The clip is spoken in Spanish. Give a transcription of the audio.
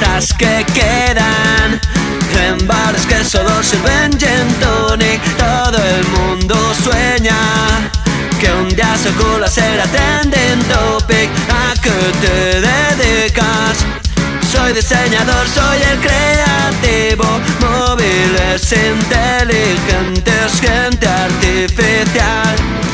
fiestas que quedan, en bares que solo sirven gin tonic. Todo el mundo sueña que un día su culo será trending topic. ¿A qué te dedicas? Soy diseñador, soy el creativo. Móviles inteligentes, gente artificial.